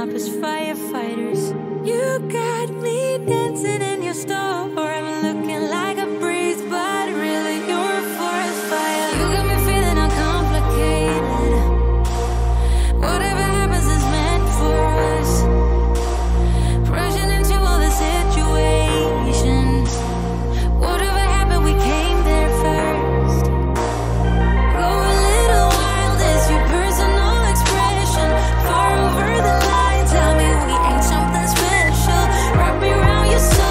up as firefighters. You got me dancing in your store. I'm looking like a breeze, but really you're a forest fire. You got me feeling uncomplicated. Whatever happens is meant for us. Rushing into all the situations. Whatever happened, we came there first. Go a little wild is your personal expression. Far over the line, tell me we ain't something special. Wrap me around your soul.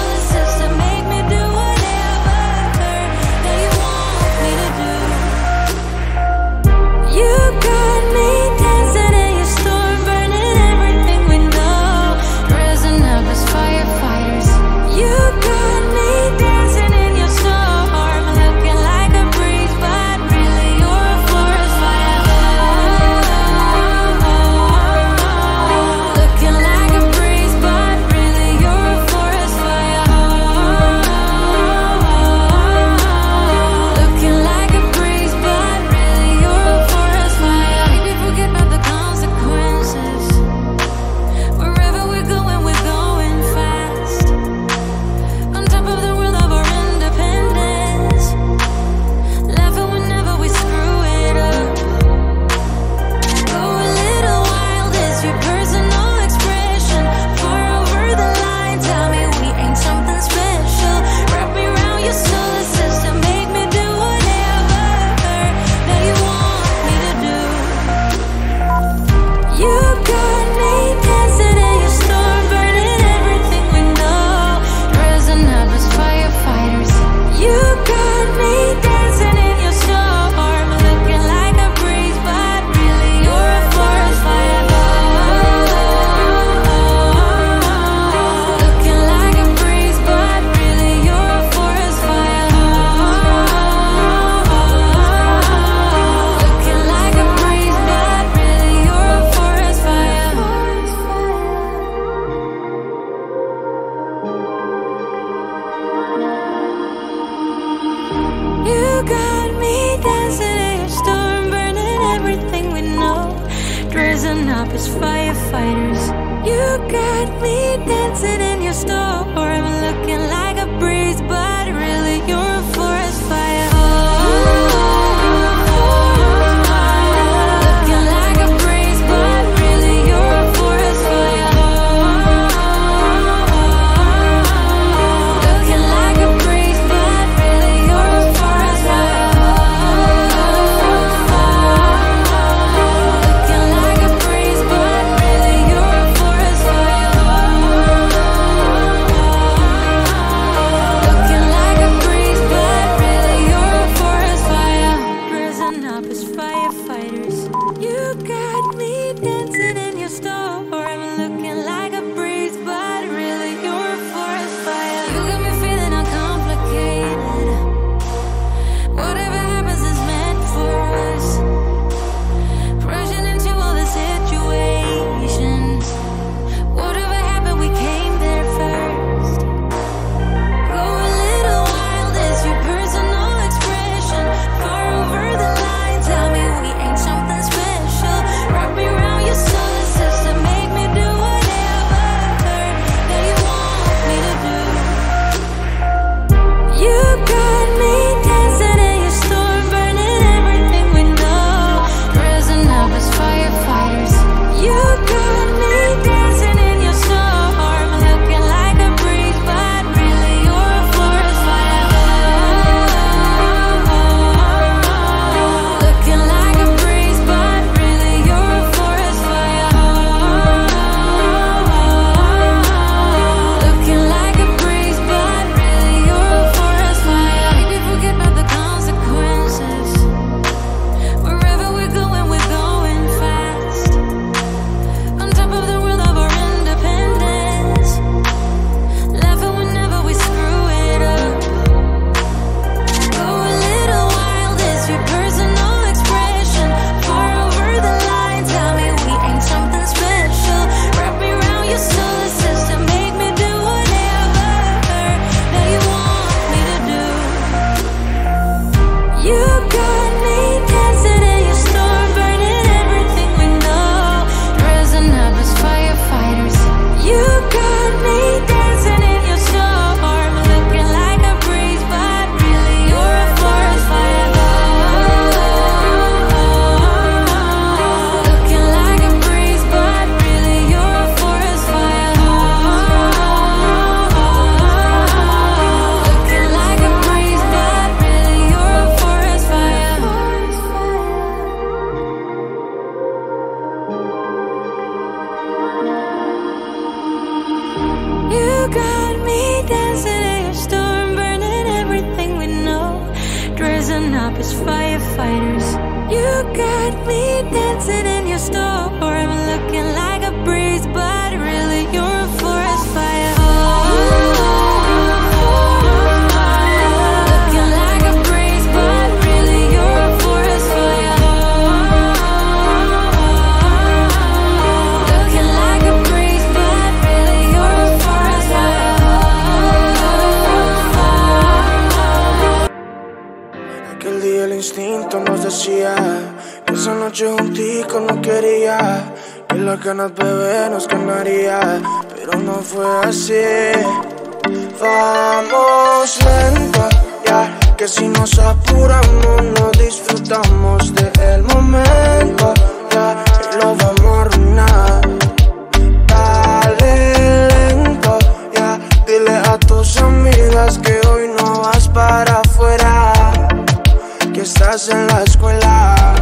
Up as firefighters, you got me dancing in your storm. I'm looking like a breeze, but really you're a forest fire. up as firefighters. You got me dancing in your storm, looking like a breeze, but really you're a forest fire. Looking like a breeze, but really you're a forest fire. Looking like a breeze, but really you're a forest fire. Aquel día el instinto nos decía que esa noche juntico no quería, que las ganas bebé nos ganaría, pero no fue así. Vamos lento, ya, que si nos apuramos no disfrutamos del momento, ya, y lo vamos a arruinar. Dale lento, ya, dile a tus amigas que hoy no vas para afuera, que estás en la escuela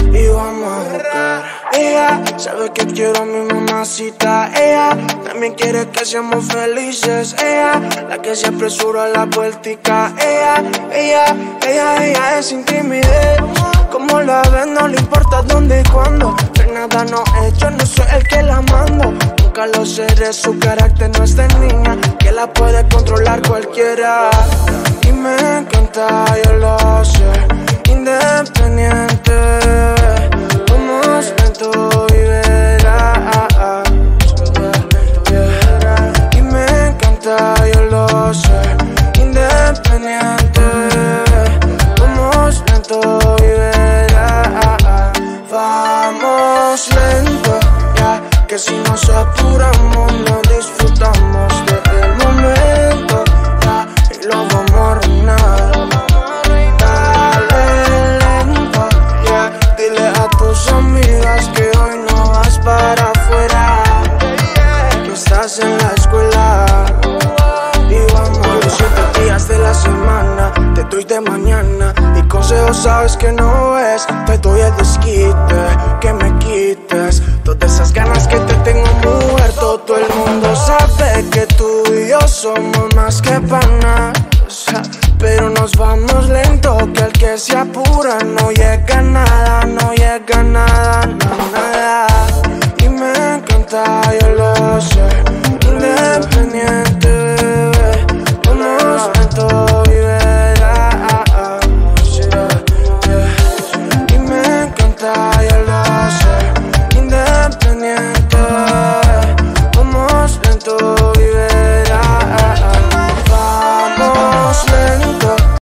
y vamos a jugar. Ella sabe que quiero a mi mamacita. Ella también quiere que seamos felices. Ella, la que se apresura a la puertica. Ella es sin timidez. Como la ven, no le importa dónde y cuándo. Pero nada no he hecho, no soy el que la mando. Nunca lo seré, su carácter no es de niña, que la puede controlar cualquiera. Y me encanta, yo lo sé, independiente. Lento y verás, y me encanta, yo lo sé, independiente. Vamos lento y verás. Vamos lento, ya, que si nos apuramos no disfrutamos del momento, ya, y lo vamos a arruinar. Amigas que hoy no vas para afuera, que estás en la escuela y vamos. Los 7 días de la semana te doy de mañana y consejos sabes que no es. Te doy el desquite, que me quites todas esas ganas que te tengo, mujer. Todo el mundo sabe que tú y yo somos más que panas, pero nos vamos lento, que el que se apura no llega a nada, no llega a nada, no, nada.